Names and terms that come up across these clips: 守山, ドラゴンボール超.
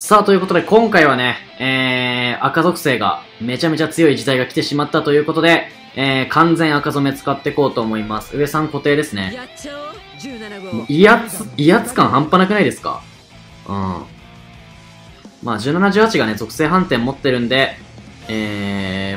さあ、ということで今回はね、赤属性がめちゃめちゃ強い時代が来てしまったということで、完全赤染め使っていこうと思います。上さん固定ですね。威圧感半端なくないですか？うん。まあ、17、18がね、属性反転持ってるんで、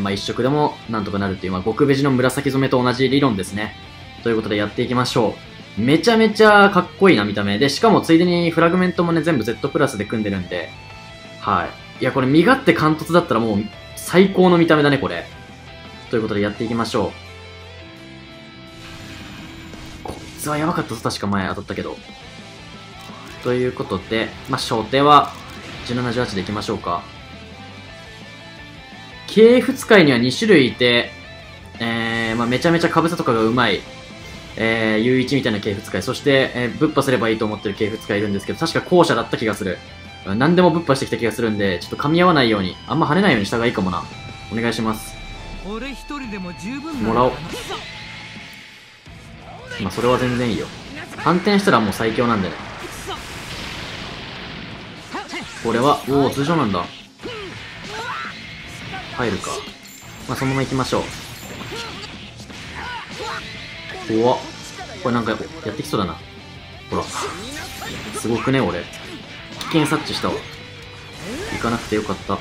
まあ、一色でもなんとかなるっていう、まあ、極ベジの紫染めと同じ理論ですね。ということでやっていきましょう。めちゃめちゃかっこいいな見た目で、しかもついでにフラグメントもね、全部 Z プラスで組んでるんで、はい。いや、これ身勝手貫突だったらもう最高の見た目だね、これ。ということでやっていきましょう。こいつはやばかったぞ、確か前当たったけど。ということで、まあ、初手は17、18でいきましょうか。系譜使いには2種類いて、まあ、めちゃめちゃかぶさとかがうまい。U1 みたいな系譜使い、そして、ぶっ破すればいいと思ってる系譜使いいるんですけど、確か後者だった気がする。何でもぶっ破してきた気がするんで、ちょっと噛み合わないように、あんま跳ねないようにした方がいいかもな。お願いします。もらおう。まあ、それは全然いいよ。反転したらもう最強なんでね。これは、おお、通常なんだ。入るか。まあ、そのまま行きましょう。怖っ。これなんかやってきそうだな。ほら。すごくね、俺。危険察知したわ。行かなくてよかった。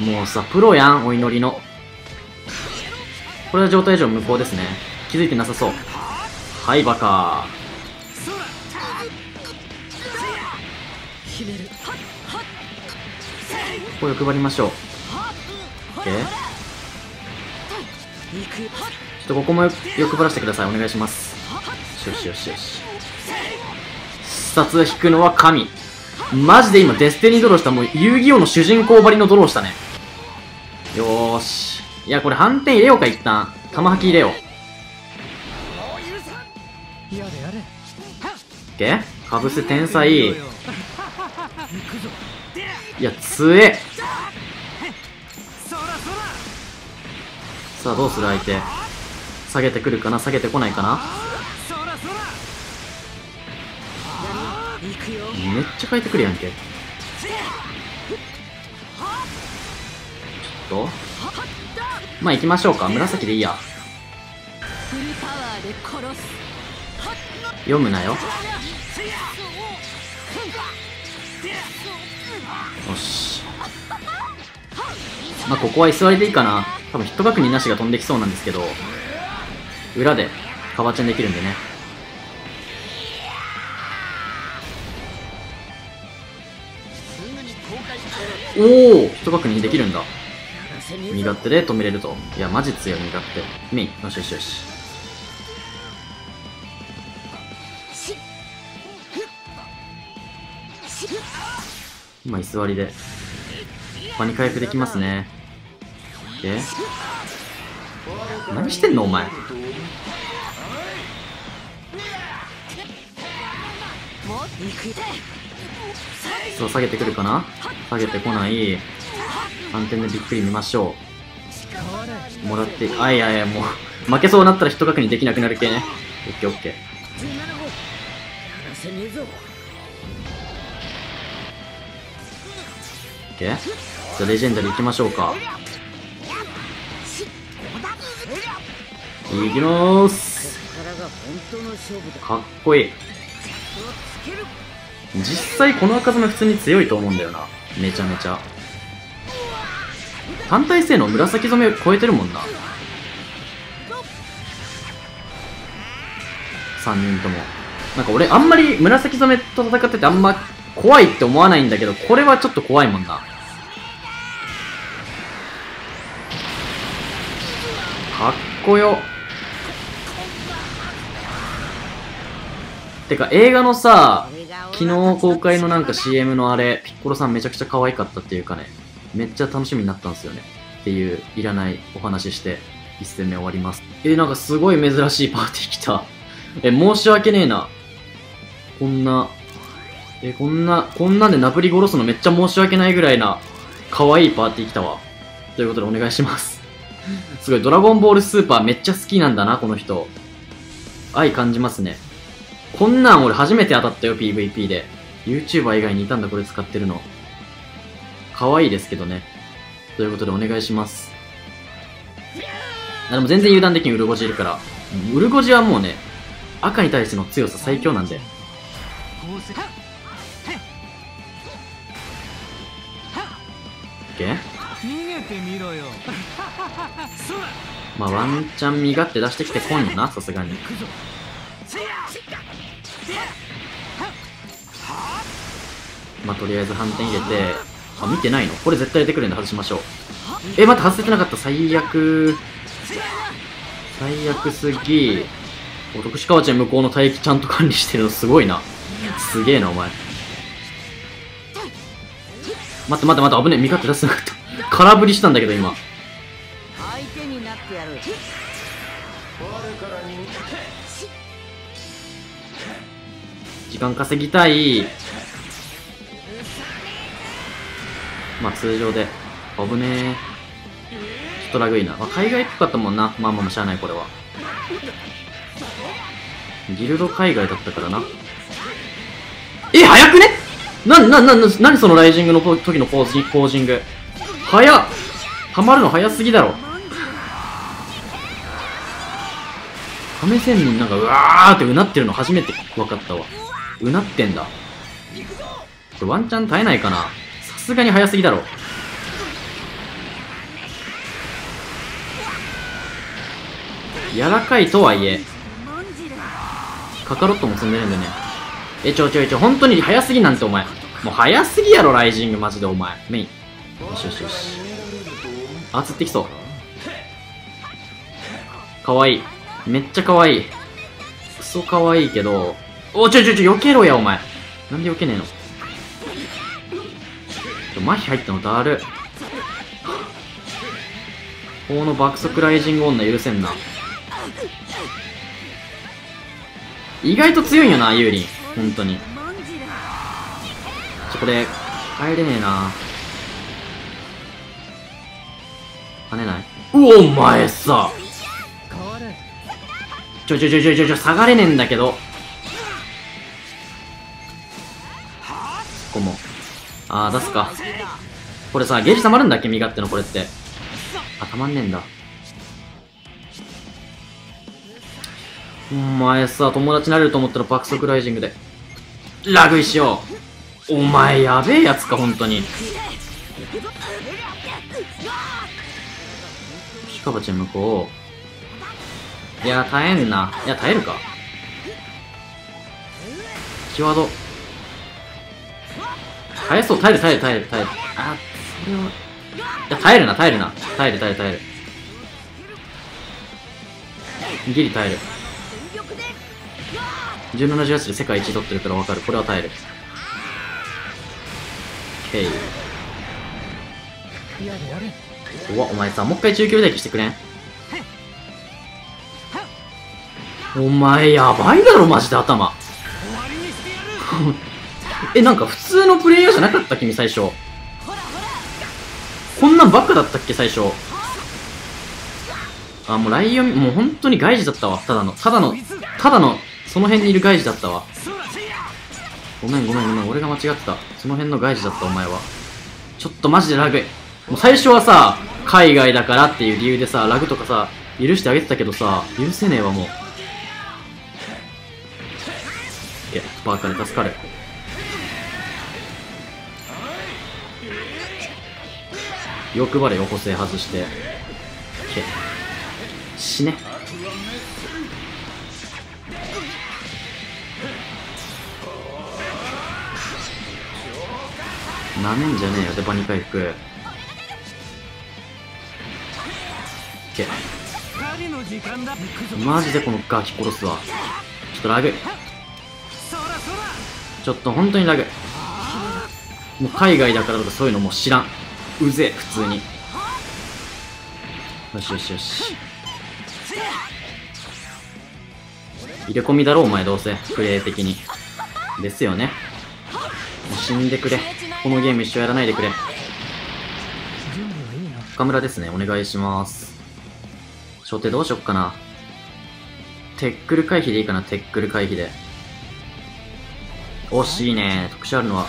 もうさ、プロやん、お祈りの。これは状態上無効ですね。気づいてなさそう。はい、バカー。これを配りましょう。OK。ちょっとここもよくばらしてください。お願いします。よしよしよし。視察引くのは神。マジで今、デスティニードローした。もう、遊戯王の主人公ばりのドローしたね。よーし。いや、これ反転入れようか、一旦。玉吐き入れよう。OK？ かぶせ天才。いや、強え。さあ、どうする？相手下げてくるかな、下げてこないかな。めっちゃ変えてくるやんけ。ちょっとまあ行きましょうか。紫でいいや。読むなよ。よし、まあここは居座りでいいかな。多分ヒット確認なしが飛んできそうなんですけど、裏でカバーチェンできるんでね。おお、ヒット確認できるんだ。身勝手で止めれると。いや、マジ強い身勝手。メイン。よしよしよし。今居座りで場に回復できますね。何してんのお前。そう、下げてくるかな、下げてこない。反転でびっくり見ましょう。もらって、あ、いやいや、もう負けそうになったら人確認できなくなる系ね。オッケーオッケー。オッケー。じゃあレジェンダリーいきましょうか。いきまーす。かっこいい。実際この赤染め普通に強いと思うんだよな。めちゃめちゃ単体性能紫染めを超えてるもんな。3人ともなんか俺あんまり紫染めと戦っててあんま怖いって思わないんだけど、これはちょっと怖いもんな。かっこよ。てか映画のさ、昨日公開のなんか CM のあれ、ピッコロさんめちゃくちゃ可愛かったっていうかね、めっちゃ楽しみになったんですよねっていう、いらないお話して1戦目終わります。なんかすごい珍しいパーティー来た。申し訳ねえな。こんな、こんなんで殴り殺すのめっちゃ申し訳ないぐらいな可愛いパーティー来たわ。ということでお願いします。すごい、ドラゴンボールスーパーめっちゃ好きなんだな、この人。愛感じますね。こんなん俺初めて当たったよ、PVP で。YouTuber 以外にいたんだ、これ使ってるの。可愛いですけどね。ということでお願いします。でも全然油断できん、ウルゴジいるから。ウルゴジはもうね、赤に対しての強さ最強なんで。まあワンチャン身勝手出してきてこんよな、さすがに。まあとりあえず反転入れて、あ、見てないのこれ絶対出てくるんで外しましょう。え、待って、外せてなかった。最悪、最悪すぎ。徳志川ちゃん向こうの帯域ちゃんと管理してるのすごいな。すげえなお前。待って待って待って、危ねえ、味方出せなかった。空振りしたんだけど今。時間稼ぎたい。まあ通常で危ねえ。ちょっとラグいな、まあ、海外っぽかったもんな。まあまあしゃあない。これはギルド海外だったからな。え、早くね。何そのライジングの時のポージング早っ。ハマるの早すぎだろ。亀仙人なんかうわーってうなってるの初めて分かったわ。うなってんだ。ワンチャン耐えないかな。さすがに早すぎだろ。柔らかいとはいえカカロットも積んでるんだよね。え、ちょ本当に早すぎなんてお前。もう早すぎやろライジングマジでお前。メインよしよしよし。あ、釣ってきそう。かわいい、めっちゃ可愛い。クソ可愛いけど。お、避けろや、お前。なんで避けねえの。麻痺入ったのだる。この爆速ライジング女許せんな。意外と強いよな、ユーリン。ほんとに。これ、帰れねえな。跳ねない？お前さ。下がれねえんだけど。ここもあー出すか。これさ、ゲージたまるんだっけ身勝手のこれって。あ、たまんねえんだ。お前さ、友達になれると思ったら爆速ライジングでラグいしよう。お前やべえやつかほんとに。ピカバちゃん向こう。いや、耐えんな。いや、耐えるか。キワード。耐えそう、耐える。あ、それは。いや、耐えるな。耐える。ギリ耐える。17ジャスで世界一取ってるからわかる。これは耐える。OK。うわ、お前さ、もう一回中距離だけしてくれん？お前やばいだろマジで頭。え、なんか普通のプレイヤーじゃなかった君最初。こんなんばっかだったっけ最初。あ、もうライオン、もう本当に外事だったわ。ただのその辺にいる外事だったわ。ごめん俺が間違ってた。その辺の外事だったお前は。ちょっとマジでラグい。もう最初はさ、海外だからっていう理由でさ、ラグとかさ許してあげてたけどさ、許せねえわもう。バーカで助かる。欲張れよ、補正外して。死ね。なめんじゃねえよ。で、バニ回復。マジでこのガキ殺すわ。ちょっとラグい。ちょっと本当にラグ。もう海外だからとかそういうのもう知らん。うぜえ、普通に。よし。入れ込みだろ、お前どうせ。プレイ的に。ですよね。もう死んでくれ。このゲーム一生やらないでくれ。岡村ですね、お願いします。初手どうしよっかな。テックル回避でいいかな、テックル回避で。惜しいね。特殊あるのは。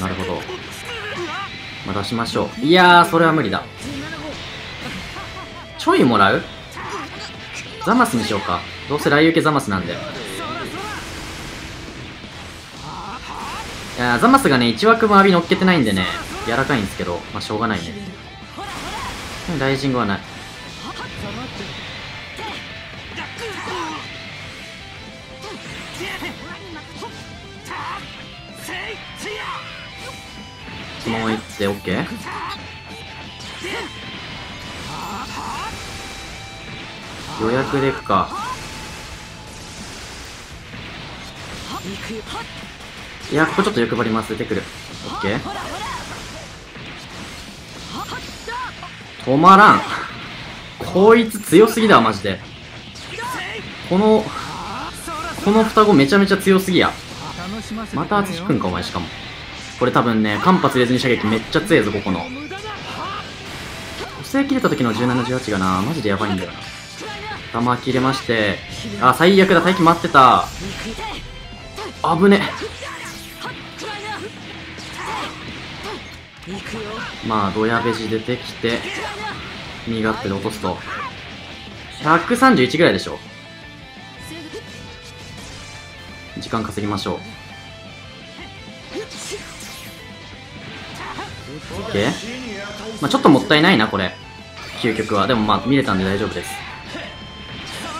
なるほど。まあ、出しましょう。いやー、それは無理だ。ちょいもらう？ザマスにしようか。どうせ雷受けザマスなんで。いやー、ザマスがね、1枠もアビ乗っけてないんでね、柔らかいんですけど、まあ、しょうがないね。ライジングはない。そのままいって OK。 予約でいくか。いや、ここちょっと欲張ります。出てくる。 OK。 止まらん。こいつ強すぎだわマジで。この双子めちゃめちゃ強すぎや。また厚引くんかお前。しかもこれ多分ね、間髪入れずに射撃めっちゃ強えぞ。ここの補正切れた時の1718がなマジでやばいんだよな。弾切れまして、あ、最悪だ。待機待ってた。危ね。まあドヤベジ出てきて身勝手で落とすと131ぐらいでしょ。時間稼ぎましょう。 OK、まあ、ちょっともったいないなこれ究極は。でもまあ見れたんで大丈夫です。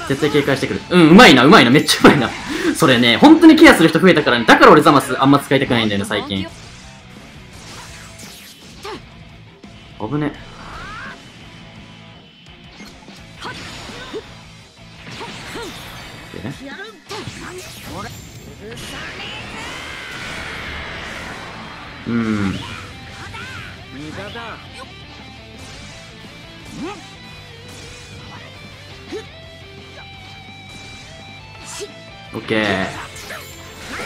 絶対警戒してくる。うん、うまいなうまいな、めっちゃうまいなそれね、本当にケアする人増えたからね。だから俺ザマスあんま使いたくないんだよね最近。危ね。うん。オッケー。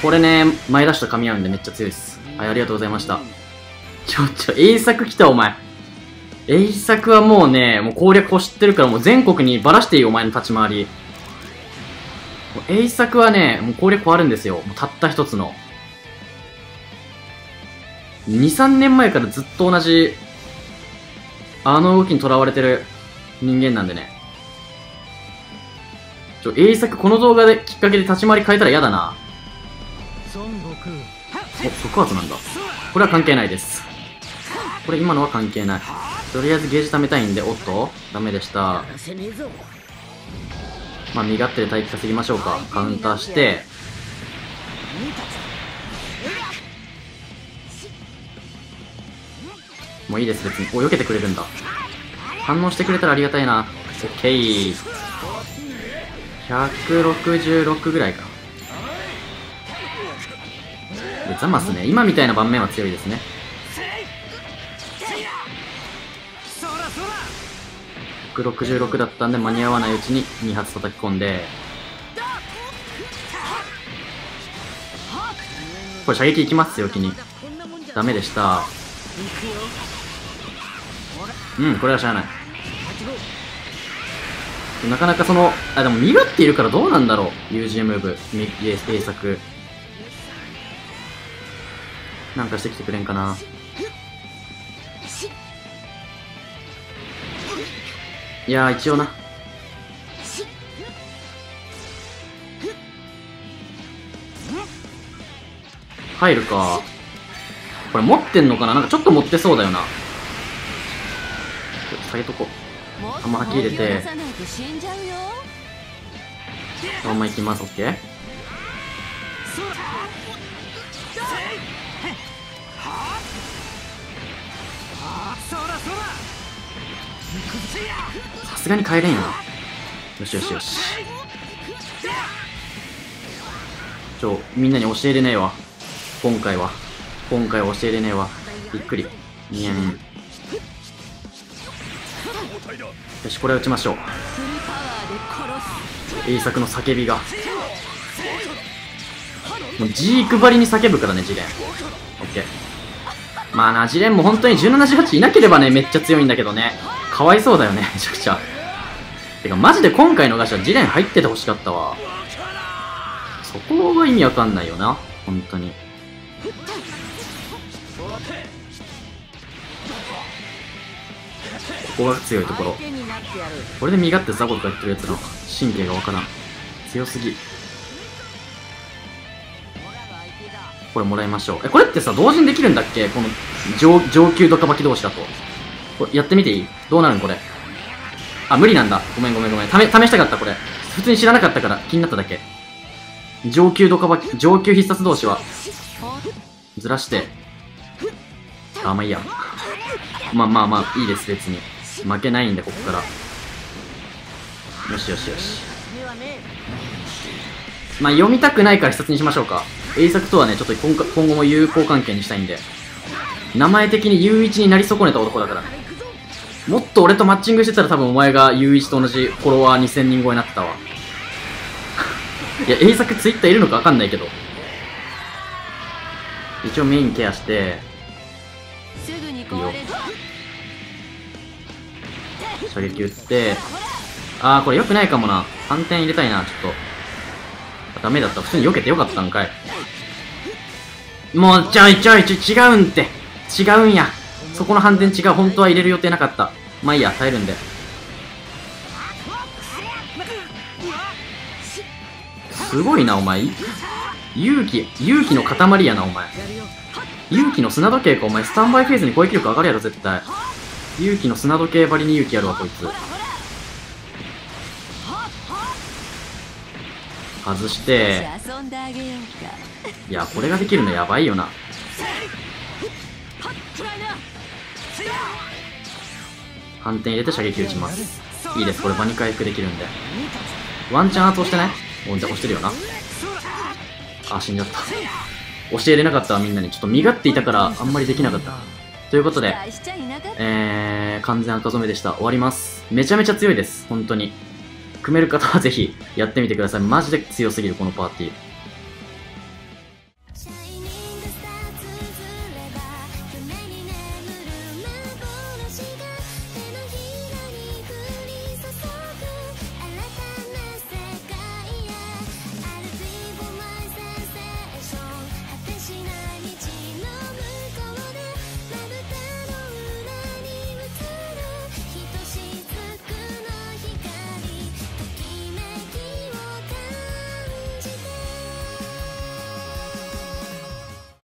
これね、前出した噛み合うんでめっちゃ強いです。はい、ありがとうございました。栄作来たお前。栄作はもうね、もう攻略を知ってるから、もう全国にばらしていいよお前の立ち回り。栄作はね、もう攻略はあるんですよ。もうたった一つの。2、3年前からずっと同じ、あの動きにとらわれてる人間なんでね。栄作この動画できっかけで立ち回り変えたら嫌だな。お、即発なんだ。これは関係ないです。これ今のは関係ない。とりあえずゲージ貯めたいんで、おっとダメでした。まあ、身勝手で待機稼ぎましょうか。カウンターして。もういいです、別に。お、避けてくれるんだ。反応してくれたらありがたいな。オッケー。166ぐらいか。で、ザマスね。今みたいな盤面は強いですね。166だったんで間に合わないうちに2発叩き込んで、これ射撃いきますよ。気にダメでした。うん、これはしゃあない。なかなかその、あ、でも身勝手いるからどうなんだろう。 UG ムーブ栄作なんかしてきてくれんかな。いやー、一応な。入るか。これ持ってんのかな。なんかちょっと持ってそうだよな。ちょっと下げとこう。弾吐き入れて。そのままいきます。オッケー。さすがに帰れんよな。よしよしよし。みんなに教えれねえわ今回は。今回は教えれねえわ。びっくり。にゃん。よし、これは打ちましょう。栄作の叫びがもうジークばりに叫ぶからね、ジレン。オッケー。まあな、ジレンも本当に1718いなければね、めっちゃ強いんだけどね。かわいそうだよね、めちゃくちゃ。てか、マジで今回のガシャ、ジレン入っててほしかったわ。速こが意味わかんないよな、本当に。ここが強いところ。これで身勝手ザコとか言ってるやつの神経がわからん。強すぎ。これもらいましょう。え、これってさ、同時にできるんだっけ、この上級ドカバキ同士だと。これやってみていい？どうなるんこれ。あ、無理なんだ。ごめんごめんごめん。試したかった、これ。普通に知らなかったから気になっただけ。上級ドカバキ、上級必殺同士は、ずらして。あ、まあいいや。まあまあまあ、いいです、別に。負けないんで、ここから。よしよしよし。まあ、読みたくないから必殺にしましょうか。栄作とはね、ちょっと今後も友好関係にしたいんで。名前的に友一になり損ねた男だから。もっと俺とマッチングしてたら多分お前が友一と同じフォロワー2000人超えになってたわ。いや、栄作ツイッターいるのかわかんないけど。一応メインケアして、いいよ。射撃打って、あー、これ良くないかもな。3点入れたいな、ちょっと。ダメだった。普通に避けてよかったんかい。もうちょい違うんって。違うんや。そこの反転違う。本当は入れる予定なかった。まあいいや、耐えるんで。すごいな、お前。勇気の塊やな、お前。勇気の砂時計か、お前。スタンバイフェーズに攻撃力上がるやろ、絶対。勇気の砂時計ばりに勇気あるわ、こいつ。外して。いや、これができるのやばいよな。反転入れて射撃打ちます。いいです、これ場に回復できるんで。ワンチャンアート押してね。おんちゃん押してるよな。あ、死んじゃった。教えれなかったわ、みんなに。ちょっと身勝手いたから、あんまりできなかった。ということで、完全赤染めでした。終わります。めちゃめちゃ強いです、本当に。組める方はぜひやってみてください。マジで強すぎるこのパーティー。